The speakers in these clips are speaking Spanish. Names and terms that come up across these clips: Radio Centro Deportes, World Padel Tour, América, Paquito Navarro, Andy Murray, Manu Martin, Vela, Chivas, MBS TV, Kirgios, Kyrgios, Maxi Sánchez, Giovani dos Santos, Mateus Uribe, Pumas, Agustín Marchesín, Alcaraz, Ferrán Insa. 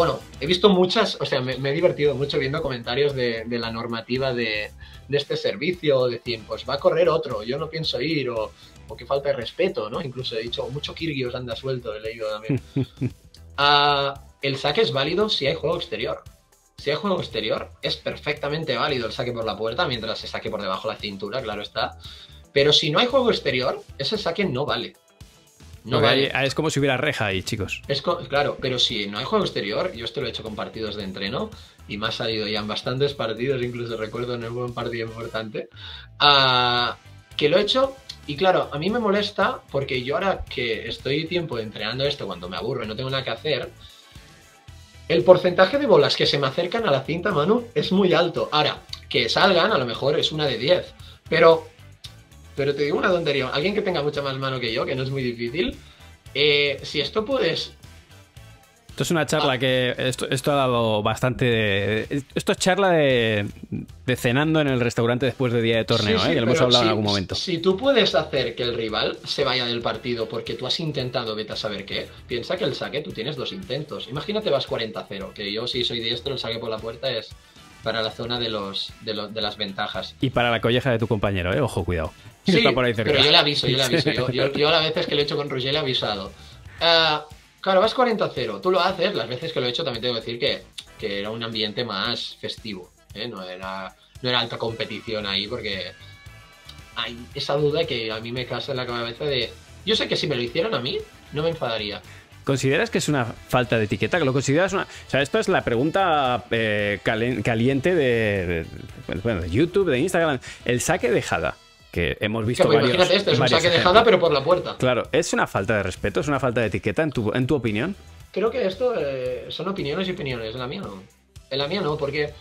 Bueno, he visto muchas, o sea, me he divertido mucho viendo comentarios de la normativa de este servicio, decían, pues va a correr otro, yo no pienso ir, o que falta de respeto, ¿no? Incluso he dicho, mucho Kirgios anda suelto, he leído también. El saque es válido si hay juego exterior. Si hay juego exterior, es perfectamente válido el saque por la puerta, mientras se saque por debajo la cintura, claro está. Pero si no hay juego exterior, ese saque no vale. No vale. Es como si hubiera reja ahí, chicos. Claro, pero si no hay juego exterior, yo esto lo he hecho con partidos de entreno y me ha salido ya en bastantes partidos, incluso recuerdo en un partido importante, que lo he hecho. Y claro, a mí me molesta porque yo ahora que estoy tiempo entrenando esto, cuando me aburro y no tengo nada que hacer, el porcentaje de bolas que se me acercan a la cinta, Manu, es muy alto. Ahora, que salgan a lo mejor es una de 10, pero te digo una tontería, alguien que tenga mucha más mano que yo, que no es muy difícil, si esto puedes... Esto es una charla que... Esto ha dado bastante... Esto es charla de cenando en el restaurante después de día de torneo, sí, que lo hemos hablado en algún momento. Si tú puedes hacer que el rival se vaya del partido porque tú has intentado, vete a saber qué, piensa que el saque tú tienes dos intentos. Imagínate vas 40-0, que yo si soy diestro el saque por la puerta es... para la zona de las ventajas. Y para la colleja de tu compañero, ojo, cuidado. Sí, está por ahí cerca. Pero yo le aviso, yo le aviso. Yo a las veces que lo he hecho con Roger le he avisado. Claro, vas 40-0, tú lo haces, las veces que lo he hecho también tengo que decir que era un ambiente más festivo, no era alta competición ahí, porque hay esa duda que a mí me casa en la cabeza de... Yo sé que si me lo hicieran a mí, no me enfadaría. ¿Consideras que es una falta de etiqueta? ¿Que lo consideras una...? O sea, esto es la pregunta caliente de YouTube, de Instagram. El saque de jada, que hemos visto varios... Imagínate este, es un saque de jada pero por la puerta. Claro, ¿es una falta de respeto? ¿Es una falta de etiqueta en tu opinión? Creo que esto son opiniones y opiniones. En la mía no. En la mía no, porque...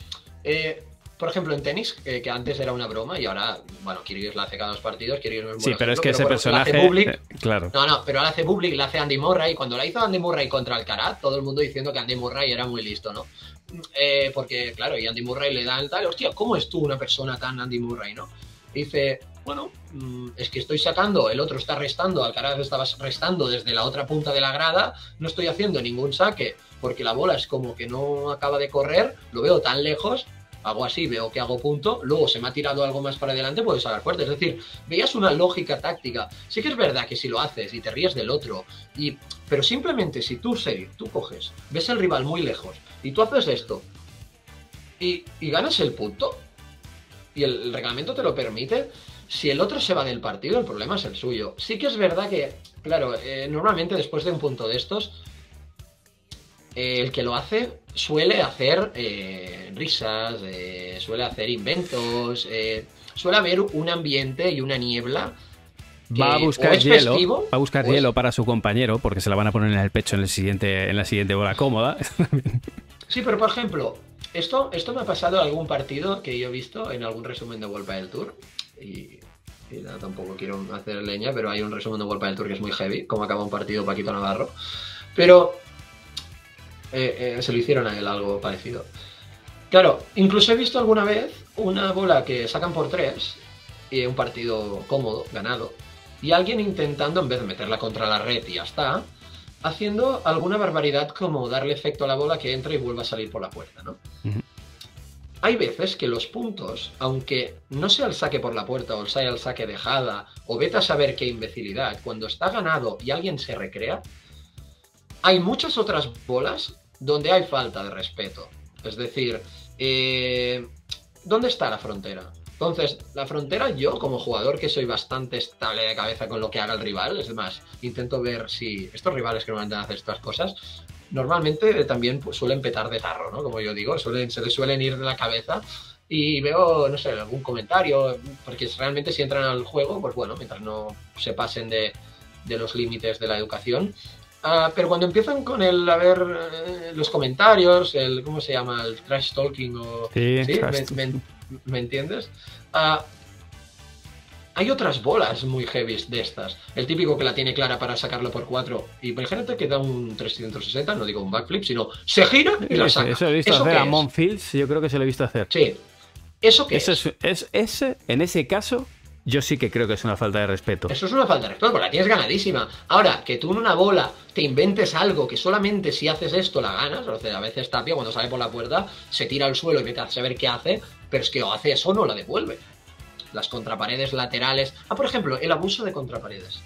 Por ejemplo, en tenis, que antes era una broma y ahora, bueno, Kyrgios la hace cada dos partidos, Kyrgios no es muy bueno. Sí, pero ejemplo, es que ese personaje... Hace public, claro. No, pero la hace public, la hace Andy Murray, y cuando la hizo Andy Murray contra Alcaraz, todo el mundo diciendo que Andy Murray era muy listo, ¿no? Porque, claro, y Andy Murray le dan tal, hostia, ¿cómo es tú una persona tan Andy Murray, no? Y dice, bueno, es que estoy sacando, el otro está restando, Alcaraz estaba restando desde la otra punta de la grada, no estoy haciendo ningún saque porque la bola es como que no acaba de correr, lo veo tan lejos... Hago así, veo que hago punto, luego se me ha tirado algo más para adelante, puedes sacar fuerte. Es decir, veías una lógica táctica. Sí que es verdad que si lo haces y te ríes del otro, pero simplemente si tú coges, ves al rival muy lejos y tú haces esto y ganas el punto y el reglamento te lo permite, si el otro se va del partido el problema es el suyo. Sí que es verdad que, claro, normalmente después de un punto de estos... el que lo hace suele hacer risas, suele hacer inventos, suele haber un ambiente y una niebla. Va a buscar hielo, festivo, va a buscar hielo para su compañero porque se la van a poner en el pecho en la siguiente bola cómoda. Sí, pero por ejemplo, esto me ha pasado en algún partido que yo he visto en algún resumen de World Padel Tour y nada, tampoco quiero hacer leña, pero hay un resumen de World Padel Tour que es muy heavy, como acaba un partido Paquito Navarro, pero... se lo hicieron a él algo parecido. Claro, incluso he visto alguna vez una bola que sacan por 3, un partido cómodo, ganado, y alguien intentando, en vez de meterla contra la red y ya está, haciendo alguna barbaridad como darle efecto a la bola que entra y vuelva a salir por la puerta, ¿no? Uh-huh. Hay veces que los puntos, aunque no sea el saque por la puerta o sea el saque de jada, o vete a saber qué imbecilidad, cuando está ganado y alguien se recrea, hay muchas otras bolas donde hay falta de respeto. Es decir, ¿dónde está la frontera? Entonces, la frontera yo, como jugador que soy bastante estable de cabeza con lo que haga el rival, es más, intento ver si estos rivales que normalmente hacen estas cosas, normalmente también pues, suelen petar de tarro, ¿no? Como yo digo, se les suelen ir de la cabeza y veo, no sé, algún comentario, porque realmente si entran al juego, pues bueno, mientras no se pasen de los límites de la educación... pero cuando empiezan con los comentarios, ¿cómo se llama? El trash talking o... Sí, trash. ¿Me entiendes? Hay otras bolas muy heavies de estas. El típico que la tiene clara para sacarlo por 4. Y imagínate que da un 360, no digo un backflip, sino se gira y la saca. Eso lo he visto hacer a Monfields, yo creo que se lo he visto hacer. Sí. ¿Eso qué es? En ese caso... yo sí que creo que es una falta de respeto. Eso es una falta de respeto, porque la tienes ganadísima. Ahora, que tú en una bola te inventes algo que solamente si haces esto la ganas, o sea, a veces Tapia cuando sale por la puerta se tira al suelo y te hace saber qué hace, pero es que o hace eso o no la devuelve. Las contraparedes laterales... Ah, por ejemplo, el abuso de contraparedes.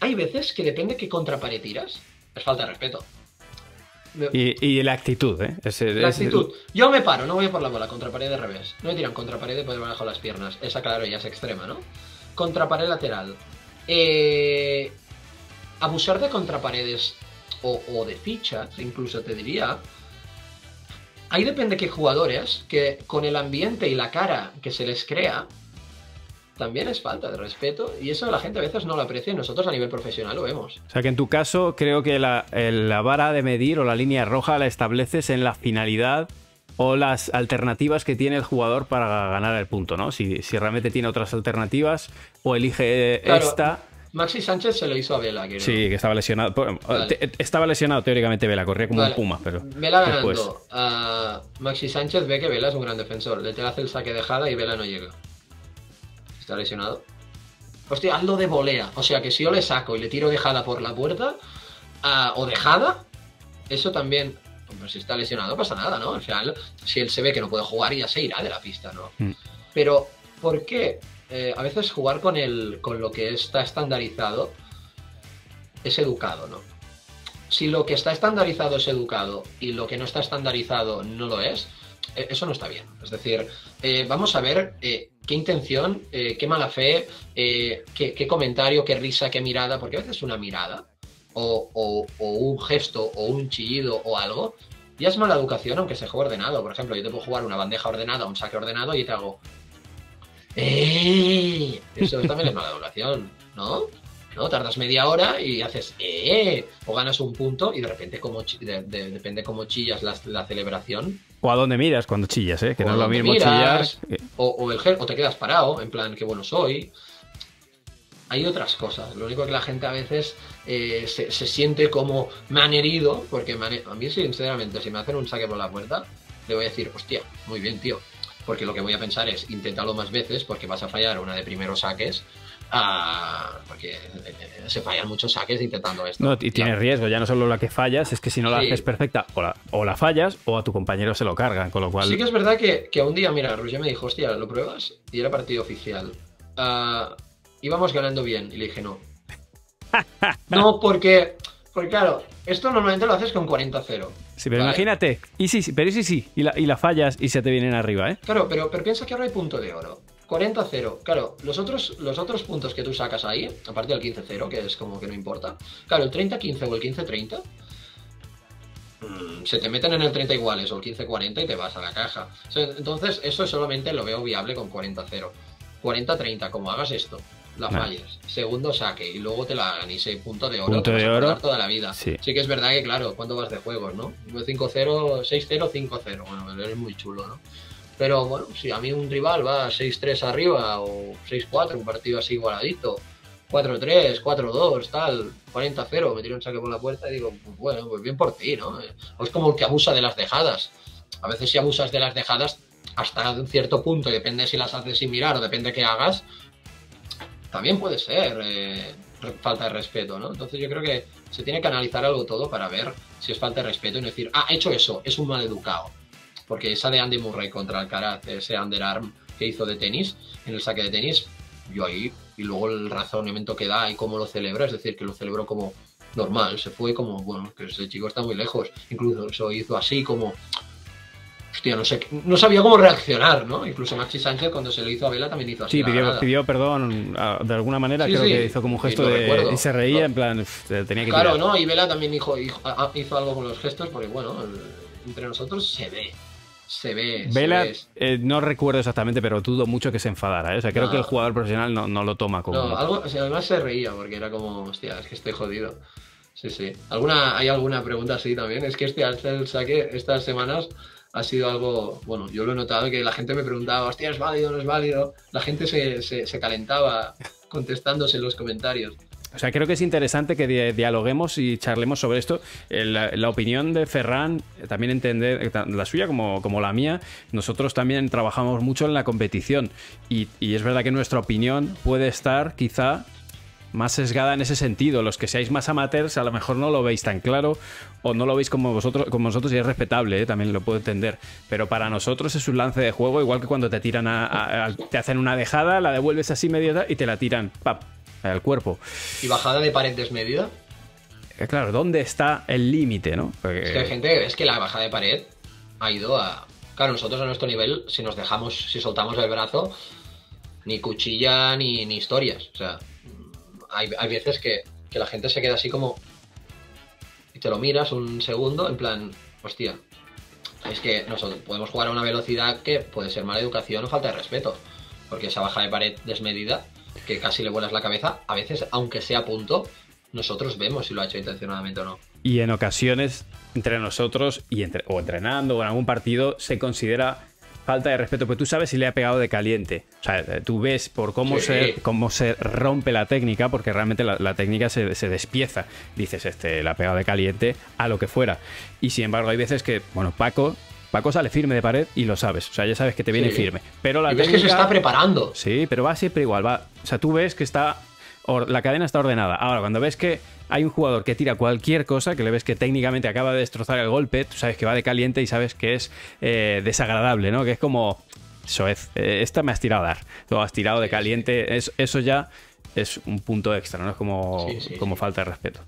Hay veces que depende qué contrapared tiras, es falta de respeto. Y la actitud, ¿eh? La actitud. Yo me paro, no voy por la bola, contrapared de revés. No me tiran contrapared por debajo de las piernas. Esa, claro, ya es extrema, ¿no? Contrapared lateral. Abusar de contraparedes o de fichas, incluso te diría... Ahí depende qué jugadores, que con el ambiente y la cara que se les crea, también es falta de respeto, y eso la gente a veces no lo aprecia y nosotros a nivel profesional lo vemos. O sea que en tu caso creo que la vara de medir o la línea roja la estableces en la finalidad o las alternativas que tiene el jugador para ganar el punto, ¿no? Si realmente tiene otras alternativas o elige esta... Maxi Sánchez se lo hizo a Vela, creo. Sí, que estaba lesionado. Vale. Estaba lesionado teóricamente Vela, corría como un puma, pero... Vela ganando. Maxi Sánchez ve que Vela es un gran defensor. Le hace el saque de jada y Vela no llega. Está lesionado. Hostia, hazlo de volea. O sea que si yo le saco y le tiro de jada por la puerta, o de jada, eso también... Hombre, si está lesionado pasa nada, ¿no? Al final, si él se ve que no puede jugar, ya se irá de la pista, ¿no? Pero, ¿por qué...? A veces jugar con lo que está estandarizado es educado, ¿no? Si lo que está estandarizado es educado y lo que no está estandarizado no lo es, eso no está bien. Es decir, vamos a ver qué intención, qué mala fe, qué comentario, qué risa, qué mirada, porque a veces una mirada o un gesto o un chillido o algo ya es mala educación aunque se juegue ordenado. Por ejemplo, yo te puedo jugar una bandeja ordenada, un saque ordenado y te hago... Eso también es mala educación, ¿no? ¿No? Tardas media hora y haces o ganas un punto y de repente como depende cómo chillas la celebración. O a dónde miras cuando chillas, ¿eh? Que no es lo mismo chillar. O te quedas parado, en plan, qué bueno soy. Hay otras cosas. Lo único que la gente a veces se siente como me han herido, porque a mí sinceramente si me hacen un saque por la puerta, le voy a decir, hostia, muy bien, tío. Porque lo que voy a pensar es inténtalo más veces porque vas a fallar una de primeros saques. Porque se fallan muchos saques intentando esto. No, y tienes riesgo, ya no solo la que fallas, es que si no la haces perfecta o la fallas o a tu compañero se lo cargan. Con lo cual... Sí que es verdad que un día, mira, Roger me dijo, hostia, ¿lo pruebas? Y era partido oficial. Íbamos ganando bien y le dije no. No, porque claro, esto normalmente lo haces con 40-0. Sí, pero vale. Imagínate, y la fallas y se te vienen arriba, ¿eh? Claro, pero piensa que ahora hay punto de oro. 40-0, claro, los otros puntos que tú sacas ahí, aparte del 15-0, que es como que no importa, claro, el 30-15 o el 15-30, se te meten en el 30 iguales o el 15-40 y te vas a la caja. Entonces, eso solamente lo veo viable con 40-0. 40-30, como hagas esto, la falles, segundo saque y luego te la hagan y ese punto de oro te vas a pasar toda la vida. Sí que es verdad que claro, cuando vas de juegos, ¿no? 5-0, 6-0, 5-0, bueno, es muy chulo, ¿no? Pero bueno, si a mí un rival va 6-3 arriba o 6-4, un partido así igualadito, 4-3, 4-2, tal, 40-0, me tiro un saque por la puerta y digo, pues bueno, pues bien por ti, ¿no? O es como el que abusa de las dejadas. A veces si abusas de las dejadas hasta un cierto punto, depende si las haces sin mirar o depende qué hagas, también puede ser falta de respeto, ¿no? Entonces yo creo que se tiene que analizar algo todo para ver si es falta de respeto y no decir, ah, he hecho eso, es un maleducado. Porque esa de Andy Murray contra Alcaraz, ese underarm que hizo de tenis, en el saque de tenis, yo ahí, y luego el razonamiento que da y cómo lo celebra, es decir, que lo celebró como normal, se fue como, bueno, que ese chico está muy lejos, incluso eso hizo así como... Hostia, no sabía cómo reaccionar, ¿no? Incluso Maxi Sánchez cuando se lo hizo a Vela también hizo así. Sí, pidió perdón de alguna manera, sí, creo que hizo como un gesto y se reía, ¿no? En plan, tenía que... Claro, tirar. ¿No? Y Vela también hizo algo con los gestos porque, bueno, entre nosotros se ve. Vela, no recuerdo exactamente, pero dudo mucho que se enfadara, ¿eh? O sea, creo que el jugador profesional no lo toma como... No, algo, o sea, además se reía porque era como, hostia, es que estoy jodido. Sí. ¿Hay alguna pregunta así también? Es que el saque estas semanas... Ha sido algo, bueno, yo lo he notado que la gente me preguntaba, hostia, ¿es válido, no es válido? La gente se calentaba contestándose en los comentarios. O sea, creo que es interesante que dialoguemos y charlemos sobre esto. La opinión de Ferran, también entender la suya como la mía. Nosotros también trabajamos mucho en la competición y es verdad que nuestra opinión puede estar quizá más sesgada en ese sentido. Los que seáis más amateurs a lo mejor no lo veis tan claro o no lo veis como nosotros y es respetable, ¿eh? También lo puedo entender, pero para nosotros es un lance de juego, igual que cuando te tiran te hacen una dejada, la devuelves así medio y te la tiran ¡pap! Al cuerpo. ¿Y bajada de pared medida? Claro, ¿dónde está el límite, no? Porque... Es que hay gente que ves que la bajada de pared ha ido a... Claro, nosotros a nuestro nivel, si nos dejamos, si soltamos el brazo, ni cuchilla ni historias, o sea... Hay veces que la gente se queda así como... Y te lo miras un segundo, en plan... Hostia, es que nosotros podemos jugar a una velocidad que puede ser mala educación o falta de respeto. Porque esa baja de pared desmedida, que casi le vuelas la cabeza, a veces, aunque sea a punto, nosotros vemos si lo ha hecho intencionadamente o no. Y en ocasiones, entre nosotros, o entrenando, o en algún partido, se considera... falta de respeto, porque tú sabes si le ha pegado de caliente. O sea, tú ves por cómo se rompe la técnica, porque realmente la técnica se despieza. Dices, la ha pegado de caliente a lo que fuera. Y sin embargo, hay veces que, bueno, Paco sale firme de pared y lo sabes. O sea, ya sabes que te viene firme. Pero la técnica, ves que se está preparando. Sí, pero va siempre igual. O sea, tú ves que está... La cadena está ordenada. Ahora, cuando ves que hay un jugador que tira cualquier cosa, que le ves que técnicamente acaba de destrozar el golpe, tú sabes que va de caliente y sabes que es desagradable, ¿no? Que es como... Soez, esta me has tirado a dar. Lo has tirado de caliente. Eso ya es un punto extra, ¿no? Es como, como falta de respeto.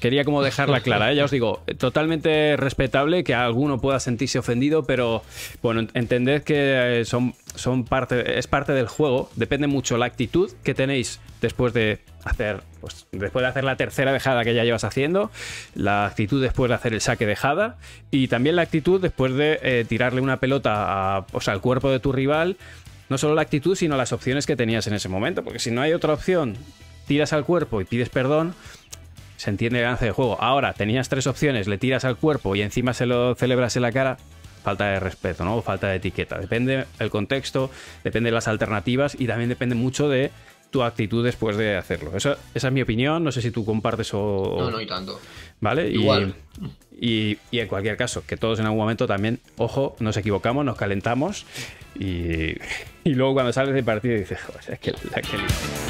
Quería como dejarla clara, ¿eh? Ya os digo, totalmente respetable que alguno pueda sentirse ofendido, pero bueno, entended que es parte del juego. Depende mucho la actitud que tenéis después de hacer, pues, después de hacer la tercera dejada que ya llevas haciendo, la actitud después de hacer el saque dejada y también la actitud después de tirarle una pelota al cuerpo de tu rival. No solo la actitud, sino las opciones que tenías en ese momento. Porque si no hay otra opción, tiras al cuerpo y pides perdón, se entiende el lance de juego. Ahora, tenías tres opciones, le tiras al cuerpo y encima se lo celebras en la cara, falta de respeto, ¿no? O falta de etiqueta. Depende el contexto, depende de las alternativas y también depende mucho de tu actitud después de hacerlo. Esa es mi opinión, no sé si tú compartes o... No, no, y tanto. ¿Vale? Igual. Y en cualquier caso, que todos en algún momento también, ojo, nos equivocamos, nos calentamos y luego cuando sales del partido dices, joder, es que la que...